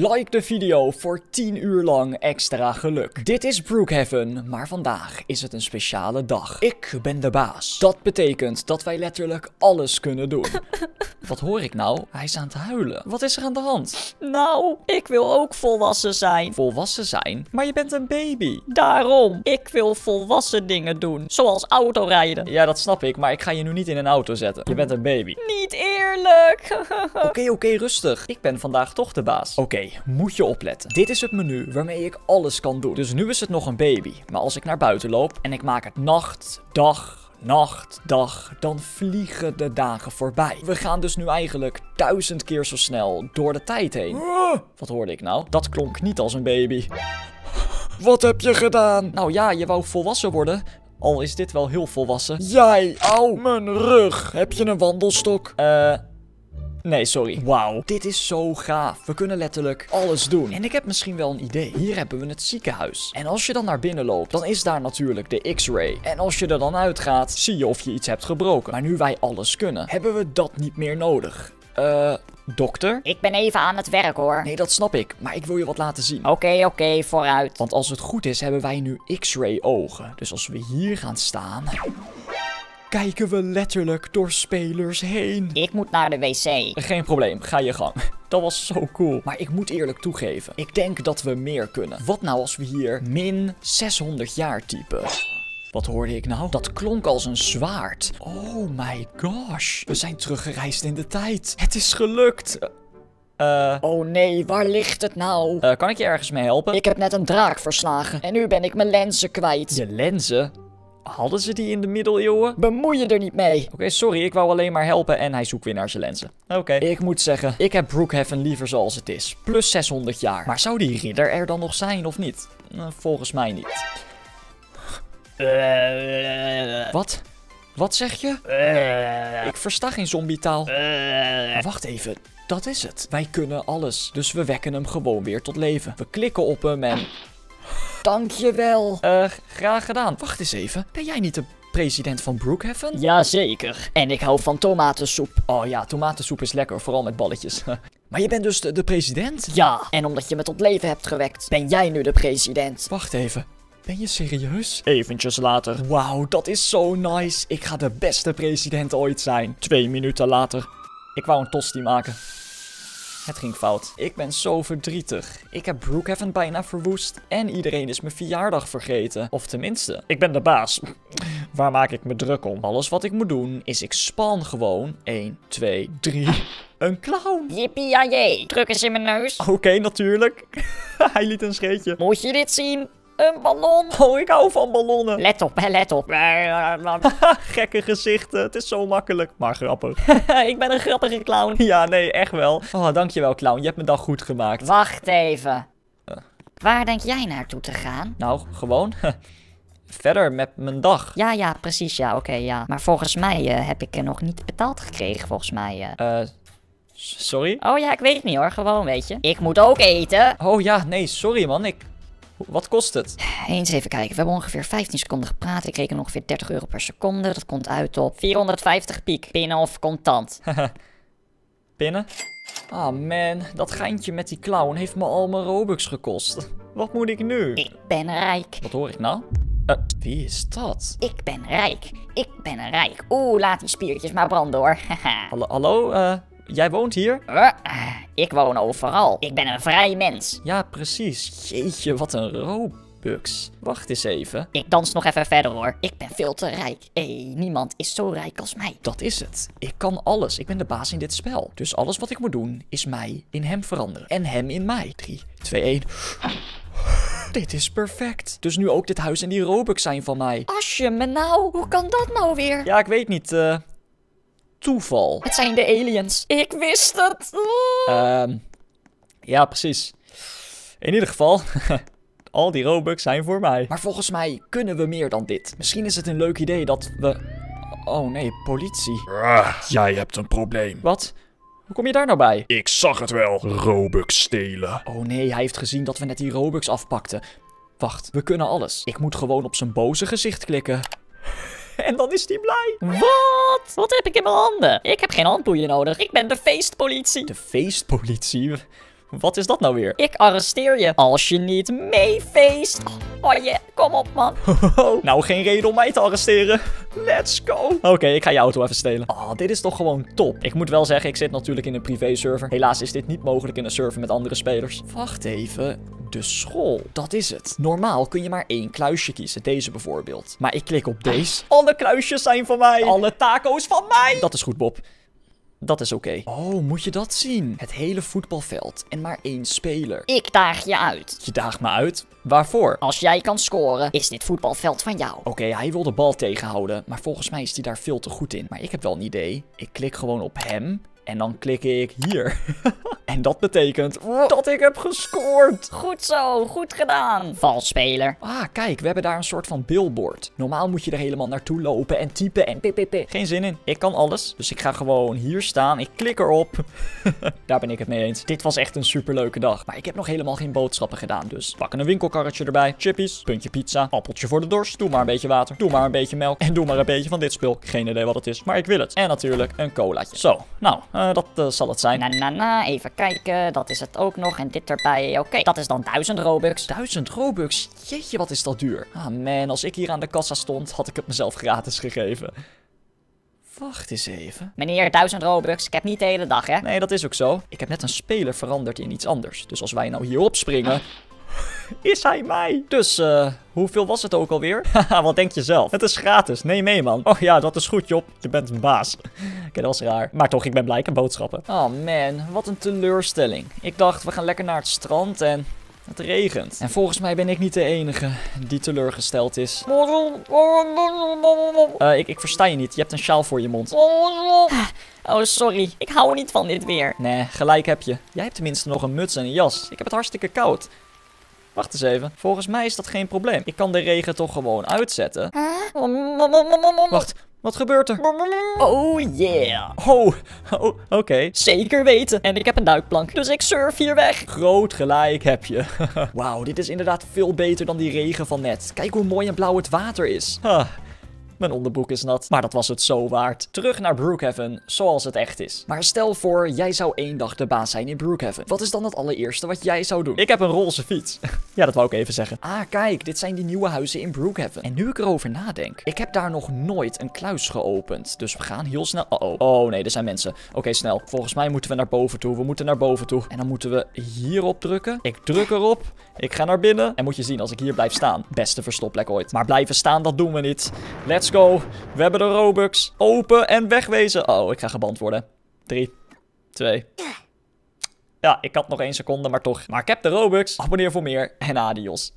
Like de video voor 10 uur lang extra geluk. Dit is Brookhaven, maar vandaag is het een speciale dag. Ik ben de baas. Dat betekent dat wij letterlijk alles kunnen doen. Wat hoor ik nou? Hij is aan het huilen. Wat is er aan de hand? Nou, ik wil ook volwassen zijn. Volwassen zijn? Maar je bent een baby. Daarom. Ik wil volwassen dingen doen. Zoals autorijden. Ja, dat snap ik, maar ik ga je nu niet in een auto zetten. Je bent een baby. Niet eerlijk. Oké, rustig. Ik ben vandaag toch de baas. Oké. Moet je opletten. Dit is het menu waarmee ik alles kan doen. Dus nu is het nog een baby. Maar als ik naar buiten loop en ik maak het nacht, dag, nacht, dag, dan vliegen de dagen voorbij. We gaan dus nu eigenlijk 1000 keer zo snel door de tijd heen. Wat hoorde ik nou? Dat klonk niet als een baby. Wat heb je gedaan? Nou ja, je wou volwassen worden. Al is dit wel heel volwassen. Jij, au, mijn rug. Heb je een wandelstok? Nee, sorry. Wauw, dit is zo gaaf. We kunnen letterlijk alles doen. En ik heb misschien wel een idee. Hier hebben we het ziekenhuis. En als je dan naar binnen loopt, dan is daar natuurlijk de X-ray. En als je er dan uitgaat, zie je of je iets hebt gebroken. Maar nu wij alles kunnen, hebben we dat niet meer nodig. Dokter? Ik ben even aan het werk, hoor. Nee, dat snap ik. Maar ik wil je wat laten zien. Oké, vooruit. Want als het goed is, hebben wij nu X-ray ogen. Dus als we hier gaan staan, kijken we letterlijk door spelers heen. Ik moet naar de wc. Geen probleem, ga je gang. Dat was zo cool. Maar ik moet eerlijk toegeven, ik denk dat we meer kunnen. Wat nou als we hier min 600 jaar typen? Wat hoorde ik nou? Dat klonk als een zwaard. Oh my gosh. We zijn teruggereisd in de tijd. Het is gelukt. Oh nee, waar ligt het nou? Kan ik je ergens mee helpen? Ik heb net een draak verslagen. En nu ben ik mijn lenzen kwijt. Je lenzen? Hadden ze die in de middeleeuwen? Bemoei je er niet mee. Oké, sorry, ik wou alleen maar helpen en hij zoekt weer naar zijn lenzen. Oké. Ik moet zeggen, ik heb Brookhaven liever zoals het is. Plus 600 jaar. Maar zou die ridder er dan nog zijn of niet? Volgens mij niet. Wat? Wat zeg je? Ik versta geen zombietaal. Wacht even, dat is het. Wij kunnen alles, dus we wekken hem gewoon weer tot leven. We klikken op hem en... Dankjewel. Graag gedaan. Wacht eens even. Ben jij niet de president van Brookhaven? Jazeker. En ik hou van tomatensoep. Oh ja, tomatensoep is lekker. Vooral met balletjes. Maar je bent dus de president? Ja. En omdat je me tot leven hebt gewekt, ben jij nu de president. Wacht even. Ben je serieus? Eventjes later. Wauw, dat is zo nice. Ik ga de beste president ooit zijn. 2 minuten later. Ik wou een tosti maken. Het ging fout. Ik ben zo verdrietig. Ik heb Brookhaven bijna verwoest. En iedereen is mijn verjaardag vergeten. Of tenminste, ik ben de baas. Waar maak ik me druk om? Alles wat ik moet doen is ik span gewoon. 1, 2, 3. Een clown. Yippie-jay. Druk eens in mijn neus. Oké, natuurlijk. Hij liet een scheetje. Moet je dit zien? Een ballon. Oh, ik hou van ballonnen. Let op, hè, let op. Gekke gezichten. Het is zo makkelijk, maar grappig. Ik ben een grappige clown. Ja, nee, echt wel. Oh, dankjewel, clown. Je hebt mijn dag goed gemaakt. Wacht even. Waar denk jij naartoe te gaan? Nou, gewoon... verder met mijn dag. Ja, precies. Ja, oké. Maar volgens mij heb ik er nog niet betaald gekregen, volgens mij. Sorry? Oh ja, ik weet het niet, hoor. Gewoon, weet je. Ik moet ook eten. Oh ja, nee, sorry, man. Wat kost het? Eens even kijken. We hebben ongeveer 15 seconden gepraat. Ik reken ongeveer 30 euro per seconde. Dat komt uit op 450 piek. Pinnen of contant? Pinnen? Ah man, dat geintje met die clown heeft me al mijn Robux gekost. Wat moet ik nu? Ik ben rijk. Wat hoor ik nou? Wie is dat? Ik ben rijk. Ik ben rijk. Oeh, laat die spiertjes maar branden, hoor. Hallo? Jij woont hier? Ik woon overal. Ik ben een vrij mens. Ja, precies. Jeetje, wat een Robux. Wacht eens even. Ik dans nog even verder, hoor. Ik ben veel te rijk. Niemand is zo rijk als mij. Dat is het. Ik kan alles. Ik ben de baas in dit spel. Dus alles wat ik moet doen, is mij in hem veranderen. En hem in mij. 3, 2, 1... Dit is perfect. Dus nu ook dit huis en die Robux zijn van mij. Asje me nou. Hoe kan dat nou weer? Ja, ik weet niet, toeval. Het zijn de aliens. Ik wist het. Ja, precies. In ieder geval, al die Robux zijn voor mij. Maar volgens mij kunnen we meer dan dit. Misschien is het een leuk idee dat we... Oh nee, politie. Jij hebt een probleem. Wat? Hoe kom je daar nou bij? Ik zag het wel. Robux stelen. Oh nee, hij heeft gezien dat we net die Robux afpakten. Wacht, we kunnen alles. Ik moet gewoon op zijn boze gezicht klikken. En dan is hij blij. Wat? Wat heb ik in mijn handen? Ik heb geen handboeien nodig. Ik ben de feestpolitie. De feestpolitie? Wat is dat nou weer? Ik arresteer je als je niet meefeest. Oh yeah, kom op man. Nou, geen reden om mij te arresteren. Let's go. Oké, ik ga je auto even stelen. Oh, dit is toch gewoon top. Ik moet wel zeggen, ik zit natuurlijk in een privé-server. Helaas is dit niet mogelijk in een server met andere spelers. Wacht even. De school, dat is het. Normaal kun je maar één kluisje kiezen. Deze bijvoorbeeld. Maar ik klik op deze. Alle kluisjes zijn van mij. Alle taco's van mij. Dat is goed, Bob. Dat is oké. Oh, moet je dat zien? Het hele voetbalveld en maar één speler. Ik daag je uit. Je daagt me uit? Waarvoor? Als jij kan scoren, is dit voetbalveld van jou. Oké, hij wil de bal tegenhouden. Maar volgens mij is hij daar veel te goed in. Maar ik heb wel een idee. Ik klik gewoon op hem. En dan klik ik hier. En dat betekent dat ik heb gescoord. Goed zo, goed gedaan. Vals speler. Ah, kijk, we hebben daar een soort van billboard. Normaal moet je er helemaal naartoe lopen en typen en ppp. Geen zin in. Ik kan alles. Dus ik ga gewoon hier staan. Ik klik erop. Daar ben ik het mee eens. Dit was echt een superleuke dag. Maar ik heb nog helemaal geen boodschappen gedaan. Dus pakken een winkelkarretje erbij. Chippies, puntje pizza, appeltje voor de dorst. Doe maar een beetje water. Doe maar een beetje melk. En doe maar een beetje van dit spul. Geen idee wat het is, maar ik wil het. En natuurlijk een colaatje. Zo, nou, dat zal het zijn. Even kijken. Dat is het ook nog. En dit erbij. Oké, dat is dan 1000 Robux. 1000 Robux? Jeetje, wat is dat duur. Ah man, als ik hier aan de kassa stond, had ik het mezelf gratis gegeven. Wacht eens even. Meneer, 1000 Robux. Ik heb niet de hele dag, hè? Nee, dat is ook zo. Ik heb net een speler veranderd in iets anders. Dus als wij nou hierop springen... Is hij mij? Dus, hoeveel was het ook alweer? Haha, wat denk je zelf? Het is gratis. Neem mee, man. Oh ja, dat is goed, Job. Je bent een baas. Oké, dat was raar. Maar toch, ik ben blij. Ik heb boodschappen. Oh man, wat een teleurstelling. Ik dacht, we gaan lekker naar het strand en... Het regent. En volgens mij ben ik niet de enige die teleurgesteld is. Ik versta je niet. Je hebt een sjaal voor je mond. Oh, sorry. Ik hou er niet van dit weer. Nee, gelijk heb je. Jij hebt tenminste nog een muts en een jas. Ik heb het hartstikke koud. Wacht eens even. Volgens mij is dat geen probleem. Ik kan de regen toch gewoon uitzetten. Wacht, wat gebeurt er? Oh yeah. Oké. Zeker weten. En ik heb een duikplank, dus ik surf hier weg. Groot gelijk heb je. Wauw, dit is inderdaad veel beter dan die regen van net. Kijk hoe mooi en blauw het water is. Mijn onderbroek is nat, maar dat was het zo waard. Terug naar Brookhaven, zoals het echt is. Maar stel voor, jij zou één dag de baas zijn in Brookhaven. Wat is dan het allereerste wat jij zou doen? Ik heb een roze fiets. Ja, dat wou ik even zeggen. Ah, kijk, dit zijn die nieuwe huizen in Brookhaven. En nu ik erover nadenk, ik heb daar nog nooit een kluis geopend. Dus we gaan heel snel... Oh nee, er zijn mensen. Oké, snel. Volgens mij moeten we naar boven toe. We moeten naar boven toe. En dan moeten we hierop drukken. Ik druk erop. Ik ga naar binnen. En moet je zien, als ik hier blijf staan. Beste verstopplek ooit. Maar blijven staan, dat doen we niet. Let's go. We hebben de Robux. Open en wegwezen. Oh, ik ga geband worden. 3, 2... Ja, ik had nog 1 seconde, maar toch. Maar ik heb de Robux. Abonneer voor meer en adios.